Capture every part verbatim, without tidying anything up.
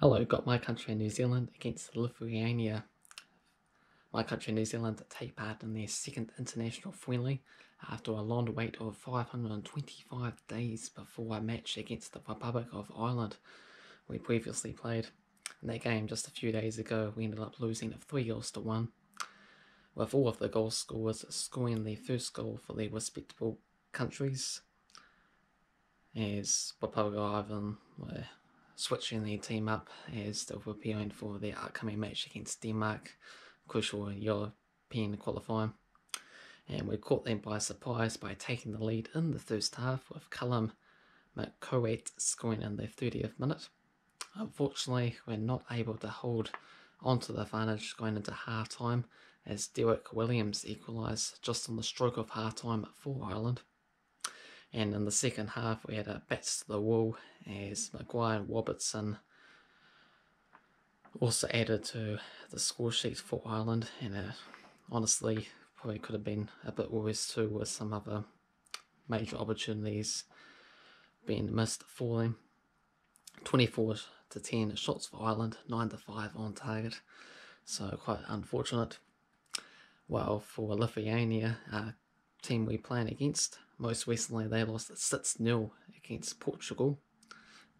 Hello, got My Country New Zealand against Lithuania. My Country New Zealand take part in their second international friendly after a long wait of five hundred twenty-five days before a match against the Republic of Ireland we previously played. In that game just a few days ago we ended up losing three goals to one, with all of the goal scorers scoring their first goal for their respectable countries, as Republic of Ireland were switching their team up as they were preparing for their upcoming match against Denmark, crucial European qualifying. And we caught them by surprise by taking the lead in the first half, with Callum McCowat scoring in the thirtieth minute. Unfortunately, we're not able to hold onto the advantage going into half time, as Derek Williams equalised just on the stroke of half time for Ireland. And in the second half we had a bats to the wall, as Maguire and Robertson also added to the score sheet for Ireland, and it honestly probably could have been a bit worse too, with some other major opportunities being missed for them. twenty-four to ten shots for Ireland, nine to five on target, so quite unfortunate. Well, for Lithuania, a team we're playing against, most recently they lost six nil against Portugal.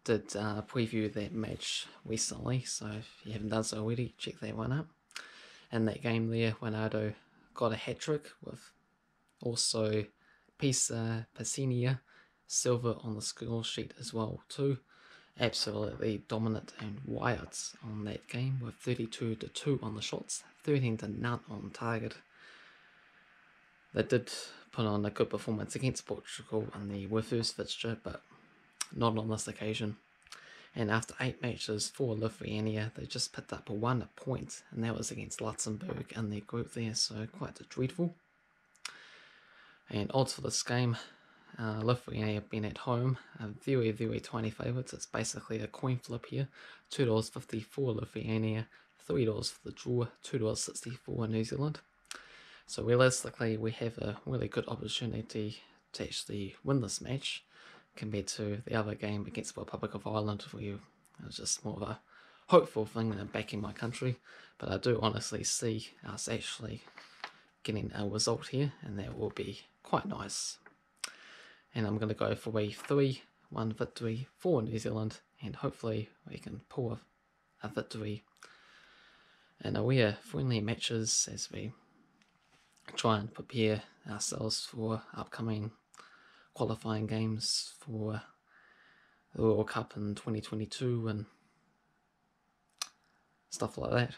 Did uh, preview that match recently, so if you haven't done so already, check that one out. In that game there, Ronaldo got a hat-trick, with also Pisa Pacinia, Silva on the score sheet as well too. Absolutely dominant and wired on that game, with thirty-two to two on the shots, thirteen to none on target. They did put on a good performance against Portugal in the reverse fixture, but not on this occasion. And after eight matches for Lithuania, they just picked up one point, and that was against Luxembourg in their group there, so quite dreadful. And odds for this game, uh, Lithuania have been at home, a very, very tiny favourites. It's basically a coin flip here, two dollars fifty for Lithuania, three dollars for the draw, two dollars sixty for New Zealand. So realistically, we have a really good opportunity to actually win this match, compared to the other game against the Republic of Ireland, where it was just more of a hopeful thing than backing my country. But I do honestly see us actually getting a result here, and that will be quite nice. And I'm going to go for a three one victory for New Zealand, and hopefully we can pull a, a victory in aware friendly matches as we try and prepare ourselves for upcoming qualifying games for the World Cup in twenty twenty-two and stuff like that.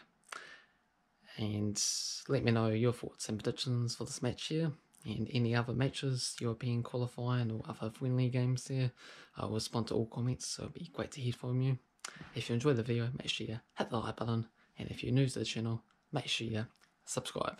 And let me know your thoughts and predictions for this match here, and any other matches, European qualifying or other friendly games there. I will respond to all comments, so it'll be great to hear from you. If you enjoyed the video, make sure you hit the like button, and if you're new to the channel, make sure you subscribe.